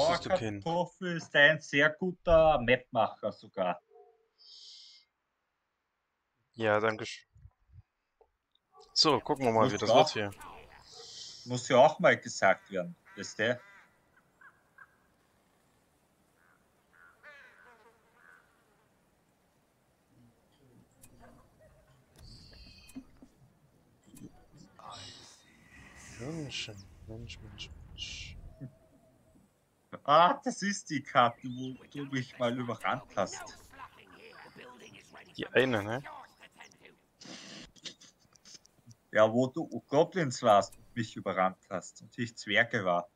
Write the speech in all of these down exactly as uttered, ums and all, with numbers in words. müsstest du kennen. Kartoffel ist ein sehr guter Mapmacher sogar. Ja, danke. So, gucken wir mal, wie das wird hier. Muss ja auch mal gesagt werden, ist der? Mensch, Mensch, Mensch, Mensch. Ah, das ist die Karte, wo du mich mal überrannt hast. Die eine, ne? Ja, wo du Goblins warst und mich überrannt hast und ich Zwerge war.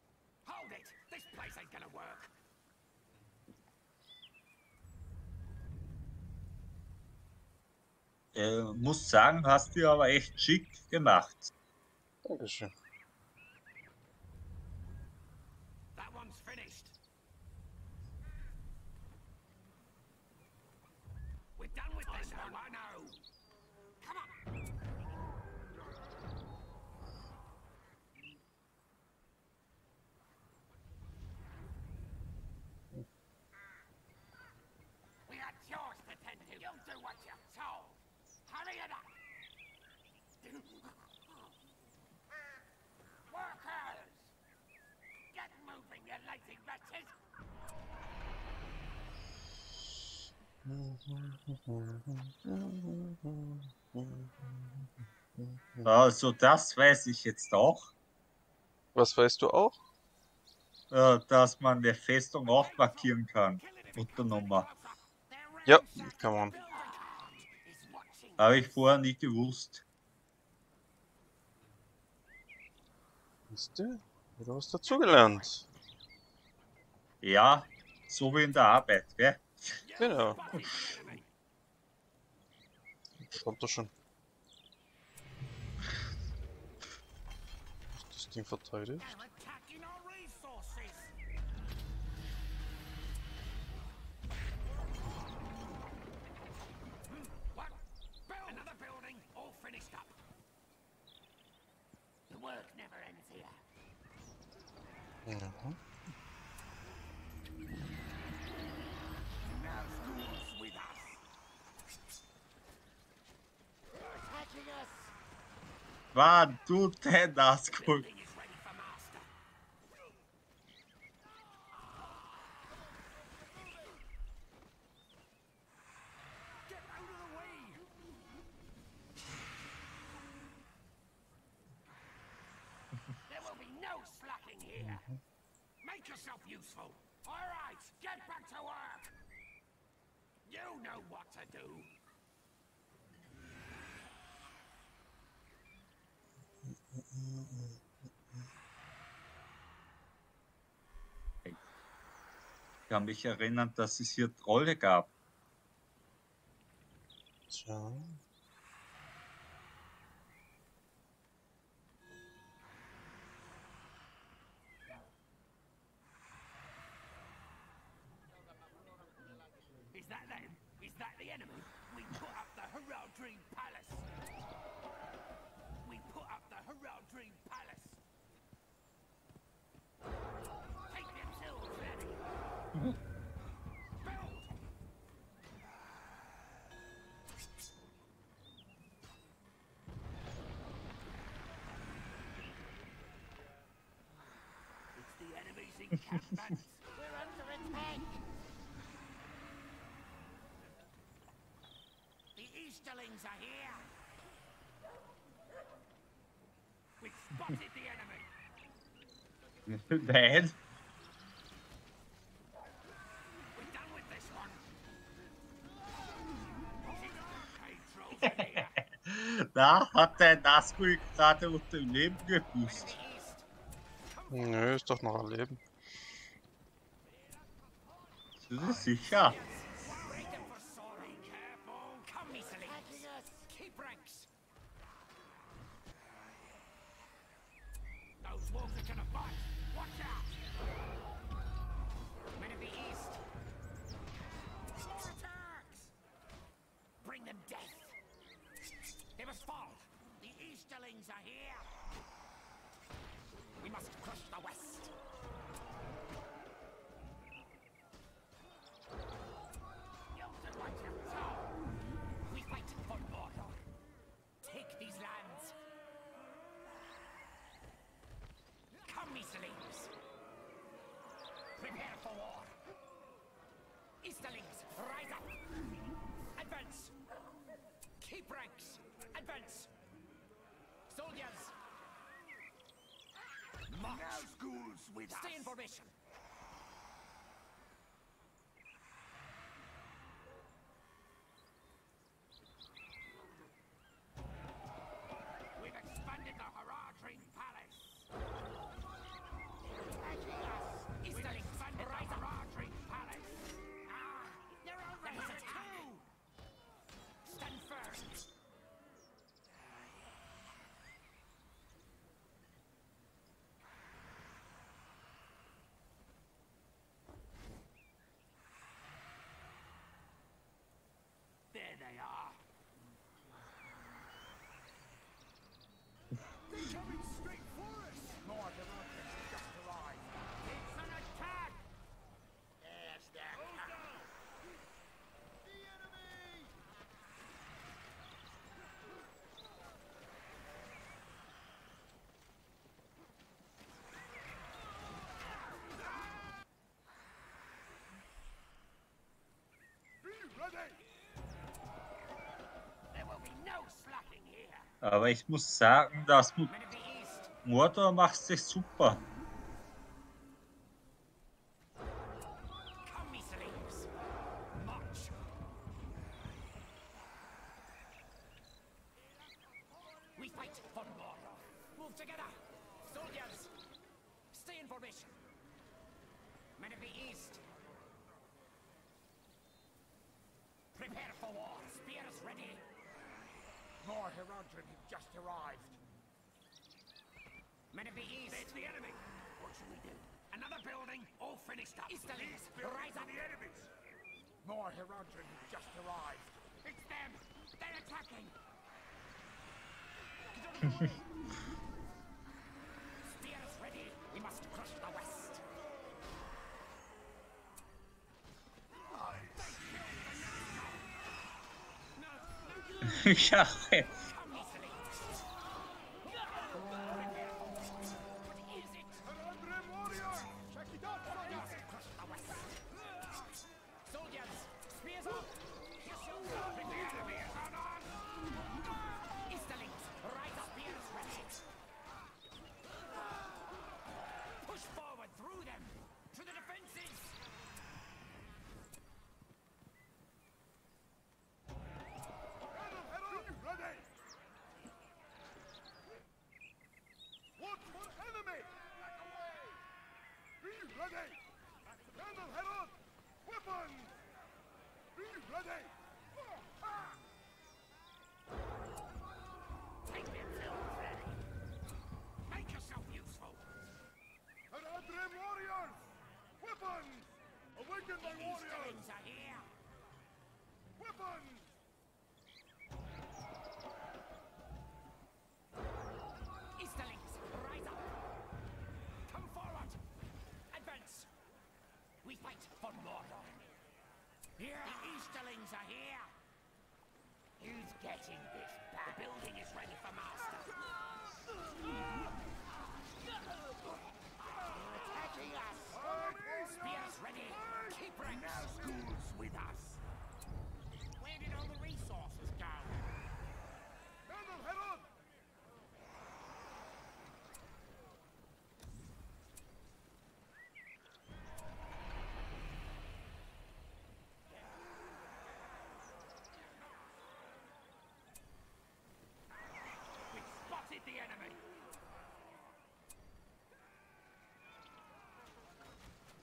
Äh, muss sagen, hast du aber echt schick gemacht. Dankeschön. Also das weiß ich jetzt auch. Was weißt du auch? Dass man der Festung auch markieren kann mit der Nummer. Ja, kann man. Habe ich vorher nicht gewusst. Wisst ihr? Du hast dazugelernt. Ja, so wie in der Arbeit, gell? Genau. Kommt doch schon. Ist das Ding verteidigt? Mhm. Wann du denn das guckst? Ich kann mich erinnern, dass es hier Trolle gab. Tja. Is that them? Is that the enemy? We put up the Haradrim Palace. We put up the Haradrim Palace. The Easterlings are here. We've spotted the enemy. Bad. We're done with this one. Da hat der Nazgûl gerade aus dem Leben gebüßt. Nö, ist doch noch am Leben. Das ist sicher. Advance! Soldiers! March! Nazgûls with us! Stay in formation! We've expanded the Haradrim Palace! Attacking us! Easterlings! Rise up! Haradrim Palace! Ah! They're already at stand first! There they are! They're coming straight for us! Lord, the Lord's just arrived! It's an attack! Yes, they're coming! The enemy! Ah! Be ready! Aber ich muss sagen, dass Mordor macht sich super. More Haradrim have just arrived. Men of the East. It's the enemy. What shall we do? Another building, all finished up. Easterlings, rise up. The enemies. More Haradrim have just arrived. It's them. They're attacking. Spears ready. We must crush the West. Ja, hey. Ready! Candle head on! Weapon! Be ready! Take yourself ready! Make yourself useful! Haradrim warriors! Weapons! Awaken my warriors! Are here. Weapons! Easterlings, rise up! Come forward! Advance! We fight for Mordor! Here! The Easterlings are here! Who's getting this bad? The building is ready for master! They're attacking us! Spears ready! Keep ranks! Nazgûls with us! Where did all the resources go? Candle, head on! The enemy!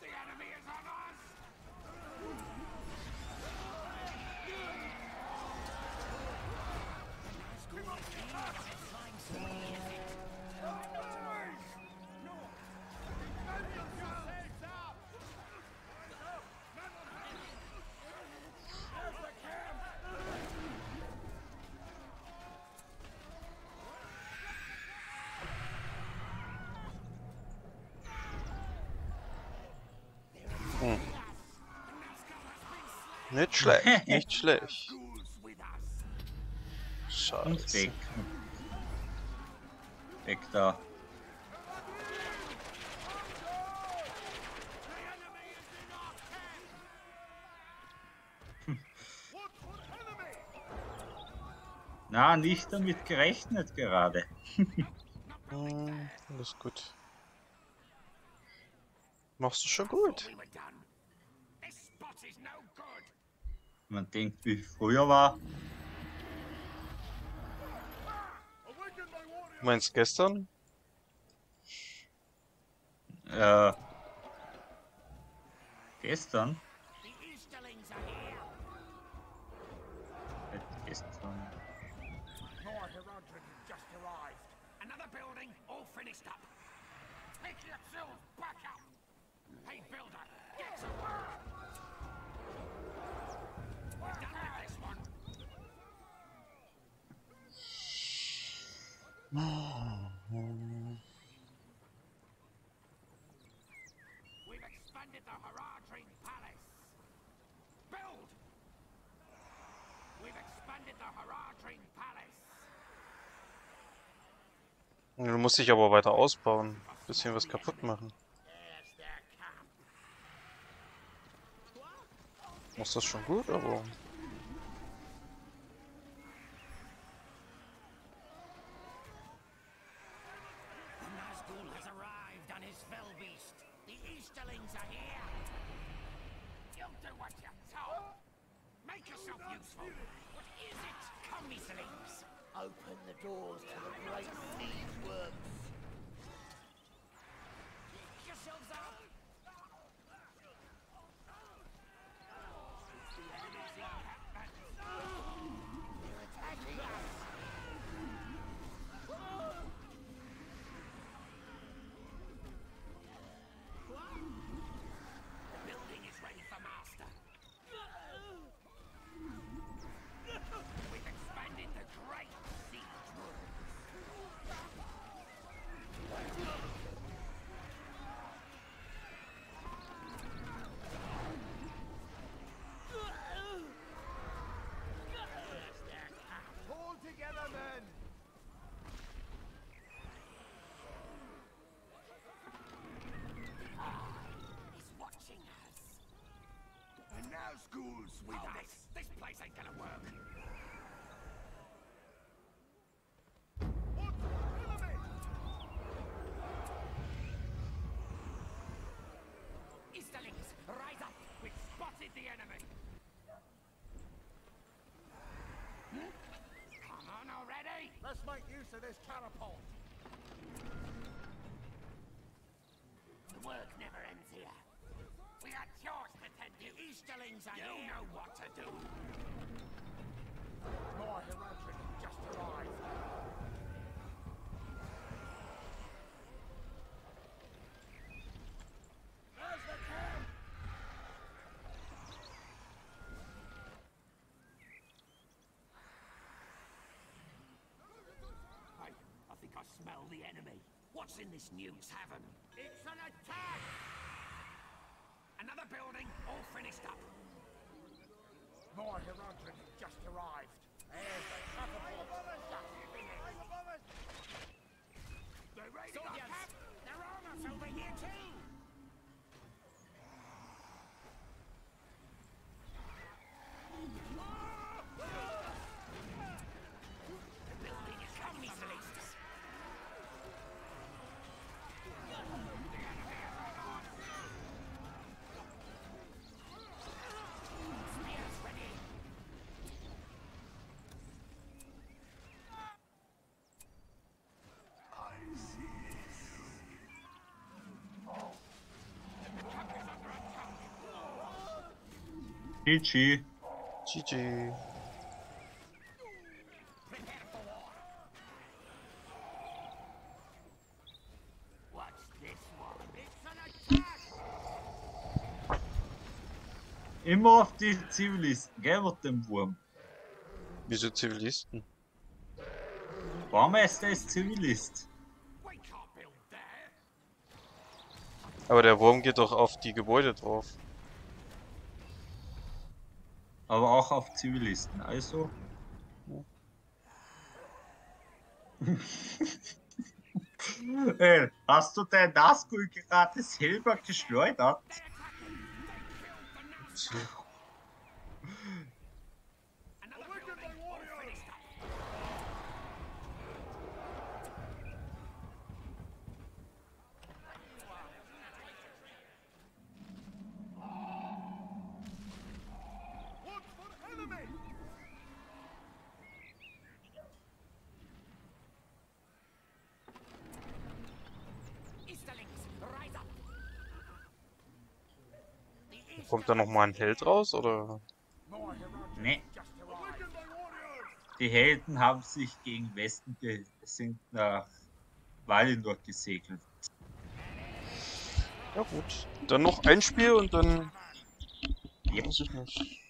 The enemy is on us! We won't get us! No! Nicht schlecht, nicht schlecht. Scheiße. Und weg. Weg da. Na, nicht damit gerechnet gerade. Das ist gut. Machst du schon gut. Man denkt, wie früher war. Du meinst gestern? Äh. Gestern? Gestern. We've expanded the Haradrim Palace. Build. We've expanded the Haradrim Palace. Du musst dich aber weiter ausbauen, bisschen was kaputt machen. Machst das schon gut, aber. Schools with oh, us. This, this place ain't gonna work. Easterlings, rise up. We've spotted the enemy. Hmm? Come on already. Let's make use of this catapult. The work never ends here. We got yours to tend to. Easterlings, and you know what to do. More Haradrim just arrived. There's the camp! Hey, I think I smell the enemy. What's in this news, Haven? It's an attack! Another building, all finished up. More Haradrim just arrived. There's the catapult. They're raiding our camp. Their armor's over here too. G G. G G. Immer auf die Zivilisten, gell, mit dem Wurm. Wieso Zivilisten? Baumeister ist Zivilist. Aber der Wurm geht doch auf die Gebäude drauf. Aber auch auf Zivilisten, also. Ey, hast du dein Nazgûl gerade selber geschleudert? Kommt da nochmal ein Held raus, oder? Nee. Die Helden haben sich gegen Westen, sind nach Valinor gesegelt. Ja gut, dann noch ein Spiel und dann... Ja. Weiß ich nicht.